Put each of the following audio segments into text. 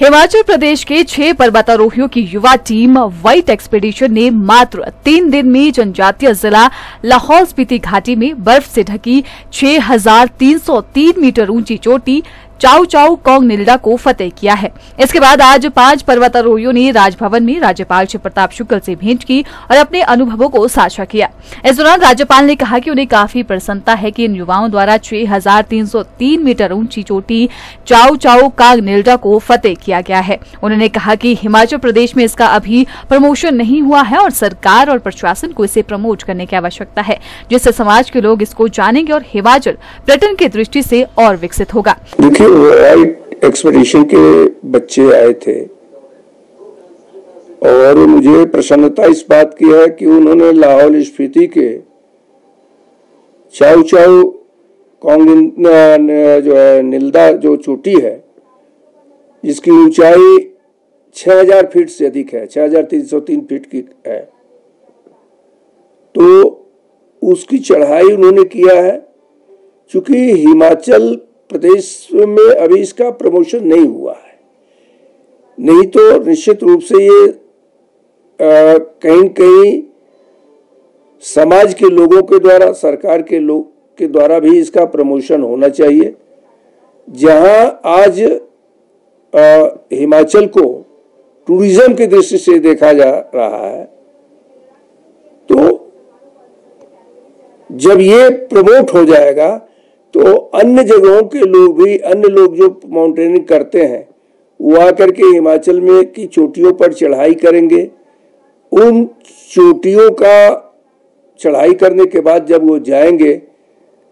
हिमाचल प्रदेश के 6 पर्वतारोहियों की युवा टीम व्हाइट एक्सपीडिशन ने मात्र 3 दिन में जनजातीय जिला लाहौल स्पीति घाटी में बर्फ से ढकी 6,303 मीटर ऊंची चोटी चाउ चाउ कांग निल्डा को फतेह किया है। इसके बाद आज 5 पर्वतारोहियों ने राजभवन में राज्यपाल शिव प्रताप शुक्ल से भेंट की और अपने अनुभवों को साझा किया। इस दौरान राज्यपाल ने कहा कि उन्हें काफी प्रसन्नता है कि इन युवाओं द्वारा 6,303 मीटर ऊंची चोटी चाउ चाउ कांग निल्डा को फतेह किया गया है। उन्होंने कहा कि हिमाचल प्रदेश में इसका अभी प्रमोशन नहीं हुआ है और सरकार और प्रशासन को इसे प्रमोट करने की आवश्यकता है, जिससे समाज के लोग इसको जानेंगे और हिमाचल पर्यटन की दृष्टि से और विकसित होगा। व्हाइट एक्सपीडिशन के बच्चे आए थे और मुझे प्रसन्नता इस बात की है कि उन्होंने लाहौल स्पीति के चाउ चाउ कांग जो है निल्दा जो चोटी है, जिसकी ऊंचाई 6,000 फीट से अधिक है, 6,303 फीट की है, तो उसकी चढ़ाई उन्होंने किया है। चूंकि हिमाचल प्रदेश में अभी इसका प्रमोशन नहीं हुआ है, नहीं तो निश्चित रूप से ये कहीं कहीं समाज के लोगों के द्वारा, सरकार के लोग के द्वारा भी इसका प्रमोशन होना चाहिए। जहां आज हिमाचल को टूरिज्म की दृष्टि से देखा जा रहा है, तो जब ये प्रमोट हो जाएगा तो अन्य जगहों के लोग भी, अन्य लोग जो माउंटेनिंग करते हैं वो आकर के हिमाचल में की चोटियों पर चढ़ाई करेंगे। उन चोटियों का चढ़ाई करने के बाद जब वो जाएंगे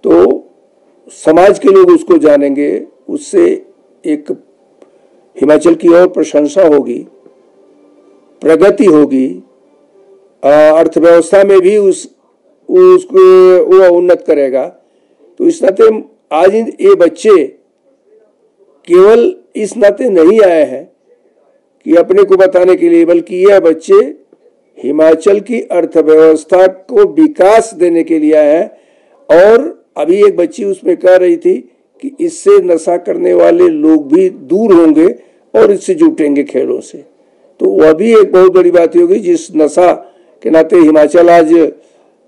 तो समाज के लोग उसको जानेंगे, उससे एक हिमाचल की और प्रशंसा होगी, प्रगति होगी, अर्थव्यवस्था में भी उसको वो उन्नत करेगा। तो इस नाते आज ये बच्चे केवल इस नाते नहीं आए हैं कि अपने को बताने के लिए, बल्कि ये बच्चे हिमाचल की अर्थव्यवस्था को विकास देने के लिए आए हैं। और अभी एक बच्ची उसमें कह रही थी कि इससे नशा करने वाले लोग भी दूर होंगे और इससे जुटेंगे खेलों से, तो वह भी एक बहुत बड़ी बात होगी। जिस नशा के नाते हिमाचल आज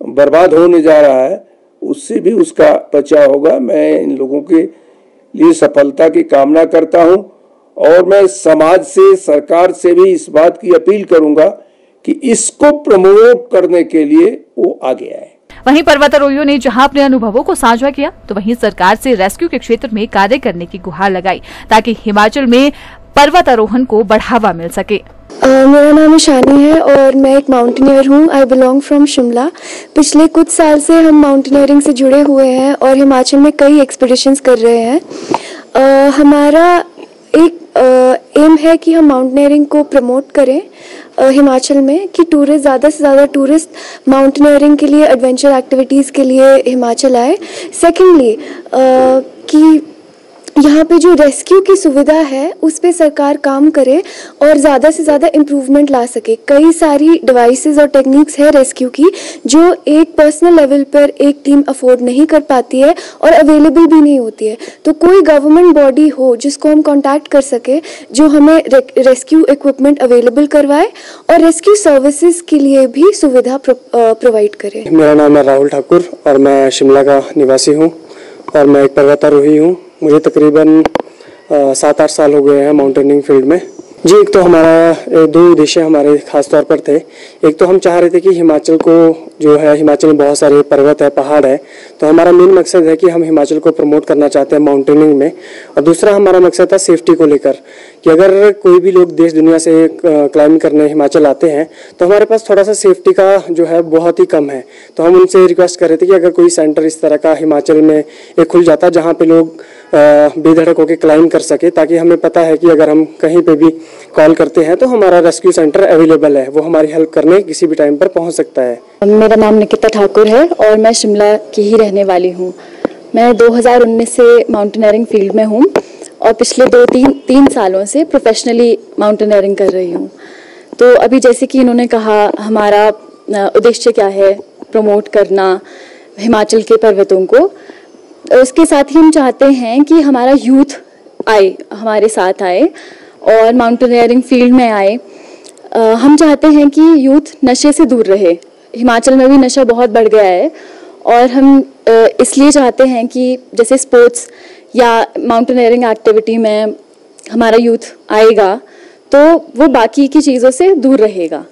बर्बाद होने जा रहा है, उससे भी उसका बचाव होगा। मैं इन लोगों के लिए सफलता की कामना करता हूं और मैं समाज से, सरकार से भी इस बात की अपील करूंगा कि इसको प्रमोट करने के लिए वो आगे आए। वहीं पर्वतारोहियों ने जहां अपने अनुभवों को साझा किया तो वहीं सरकार से रेस्क्यू के क्षेत्र में कार्य करने की गुहार लगाई ताकि हिमाचल में पर्वतारोहण को बढ़ावा मिल सके। मेरा नाम शानी है और मैं एक माउंटेनियर हूँ। I belong from Shimla. पिछले कुछ साल से हम माउंटेनियरिंग से जुड़े हुए हैं और हिमाचल में कई एक्सपीडिशंस कर रहे हैं। हमारा एक एम है कि हम माउंटेनियरिंग को प्रमोट करें हिमाचल में, कि टूरिस्ट, ज़्यादा से ज़्यादा टूरिस्ट माउंटेनियरिंग के लिए, एडवेंचर एक्टिविटीज़ के लिए हिमाचल आए। सेकेंडली कि यहाँ पे जो रेस्क्यू की सुविधा है उस पे सरकार काम करे और ज़्यादा से ज़्यादा इम्प्रूवमेंट ला सके। कई सारी डिवाइसेस और टेक्निक्स है रेस्क्यू की जो एक पर्सनल लेवल पर एक टीम अफोर्ड नहीं कर पाती है और अवेलेबल भी नहीं होती है, तो कोई गवर्नमेंट बॉडी हो जिसको हम कॉन्टैक्ट कर सके जो हमें रेस्क्यू इक्विपमेंट अवेलेबल करवाए और रेस्क्यू सर्विसेज के लिए भी सुविधा प्रोवाइड करे। मेरा नाम है राहुल ठाकुर और मैं शिमला का निवासी हूँ और मैं एक पर्वतारोही हूँ। मुझे तकरीबन 7-8 साल हो गए हैं माउंटेनिंग फील्ड में जी। एक तो हमारा 2 उद्देश्य हमारे ख़ास तौर पर थे। एक तो हम चाह रहे थे कि हिमाचल को जो है, हिमाचल में बहुत सारे पर्वत है, पहाड़ है, तो हमारा मेन मकसद है कि हम हिमाचल को प्रमोट करना चाहते हैं माउंटेनिंग में। और दूसरा हमारा मकसद था सेफ्टी को लेकर कि अगर कोई भी लोग देश दुनिया से क्लाइंब करने हिमाचल आते हैं तो हमारे पास थोड़ा सा सेफ्टी का जो है बहुत ही कम है। तो हम उनसे रिक्वेस्ट कर रहे थे कि अगर कोई सेंटर इस तरह का हिमाचल में एक खुल जाता जहाँ पे लोग बेधड़क होकर क्लाइंब कर सके, ताकि हमें पता है कि अगर हम कहीं पे भी कॉल करते हैं तो हमारा रेस्क्यू सेंटर अवेलेबल है, वो हमारी हेल्प करने किसी भी टाइम पर पहुँच सकता है। मेरा नाम निकिता ठाकुर है और मैं शिमला की ही रहने वाली हूँ। मैं 2019 से माउंटेनियरिंग फील्ड में हूँ और पिछले 2-3 सालों से प्रोफेशनली माउंटेनियरिंग कर रही हूँ। तो अभी जैसे कि इन्होंने कहा, हमारा उद्देश्य क्या है, प्रमोट करना हिमाचल के पर्वतों को। उसके साथ ही हम चाहते हैं कि हमारा यूथ आए, हमारे साथ आए और माउंटेनियरिंग फील्ड में आए। हम चाहते हैं कि यूथ नशे से दूर रहे। हिमाचल में भी नशा बहुत बढ़ गया है और हम इसलिए चाहते हैं कि जैसे स्पोर्ट्स या माउंटेनियरिंग एक्टिविटी में हमारा यूथ आएगा तो वो बाकी की चीज़ों से दूर रहेगा।